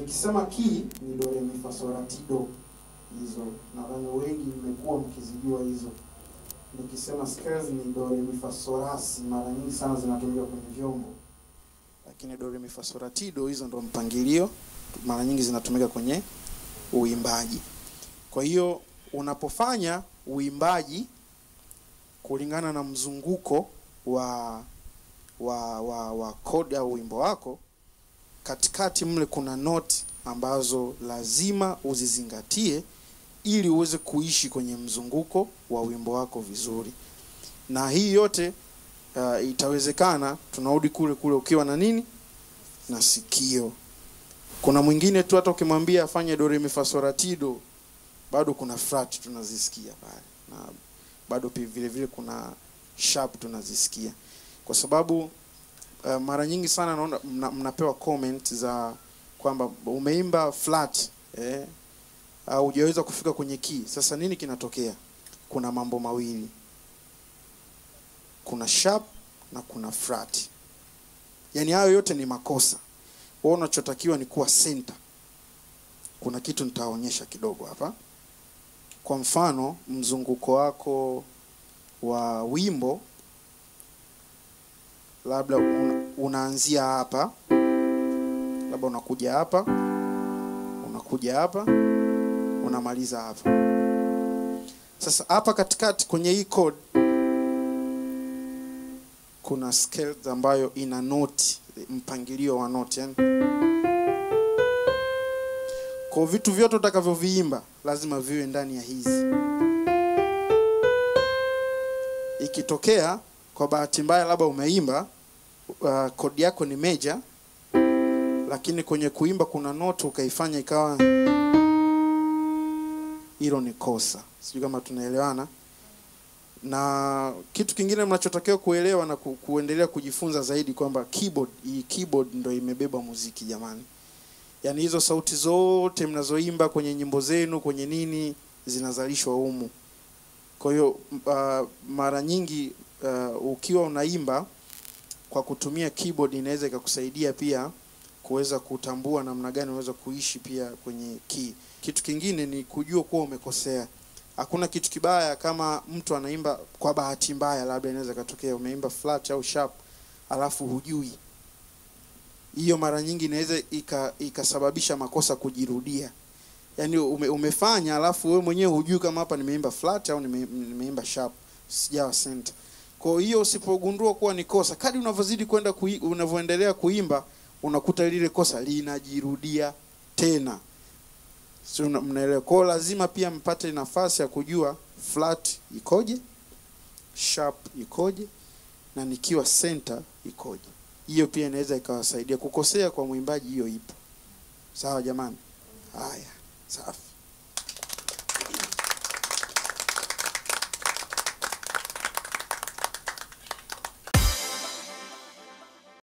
Nikisema ki ni do re mi fa sol la ti do, hizo nadhani wengi mmekuwa mkizijua hizo. Nikisema scales ni do re mi fa sol la si, mara nyingi sana zinatumika kwenye vyombo. Lakini do re mi fa sol la ti do hizo ndo mpangilio mara nyingi zinatumika kwenye uimbaji. Kwa hiyo unapofanya uimbaji kulingana na mzunguko wa kodi au wimbo wako, katikati mle kuna noti ambazo lazima uzizingatie ili uweze kuishi kwenye mzunguko wa wimbo wako vizuri. Na hii yote itawezekana, tunarudi kule ukiwa na nini? Na sikio. Kuna mwingine tu hata ukimwambia afanye do re mi fa sol la ti do, bado kuna flat tunazisikia pale. Na bado vile vile kuna sharp tunazisikia. Kwa sababu mara nyingi sana naona mnapewa comment za kwamba umeimba flat au hujaweza kufika kwenye key. Sasa nini kinatokea? Kuna mambo mawili. Kuna sharp na kuna flat. Yaani hayo yote ni makosa. Wewe unachotakiwa ni kuwa center. Kuna kitu nitaonyesha kidogo hapa. Kwa mfano, mzunguko wako wa wimbo labda unaanzia hapa, labda unakuja hapa, unakuja hapa, unamaliza hapa. Sasa hapa katikati kwenye hii chord kuna scale ambayo ina note, mpangilio wa note yani. Kwa vitu vyote utakavyoviimba lazima viwe ndani ya hizi. Ikitokea kwa bahati mbaya labda umeimba kodi yako ni major, lakini kwenye kuimba kuna note ukaifanya ikawa, hilo ni kosa. Sijui kama tunaelewana. Na kitu kingine mnachotakiwa kuelewa na kuendelea kujifunza zaidi kwamba keyboard, hii keyboard ndio imebeba muziki jamani. Yaani hizo sauti zote mnazoimba kwenye nyimbo zenu, kwenye nini, zinazalishwa humu. Kwa hiyo mara nyingi ukiwa unaimba kwa kutumia keyboard inaweza ikakusaidia pia kuweza kutambua namna gani unaweza kuishi pia kwenye key. Kitu kingine ni kujua kuwa umekosea. Hakuna kitu kibaya kama mtu anaimba kwa bahati mbaya, labda inaweza katokea umeimba flat au sharp alafu hujui. Hiyo mara nyingi inaweza ikasababisha makosa kujirudia. Yaani umefanya alafu wewe mwenyewe hujui kama hapa nimeimba flat au nimeimba sharp, sijawa center. Kwa hiyo usipogundua kuwa ni kosa, kadri unavyozidi kwenda unavyoendelea kuimba unakuta lile kosa linajirudia tena. Sio, mnaelewa? Kwa lazima pia mpate nafasi ya kujua flat ikoje, sharp ikoje, na nikiwa center ikoje. Hiyo pia inaweza ikawasaidia. Kukosea kwa mwimbaji hiyo ipo. Sawa jamani? Haya, safi.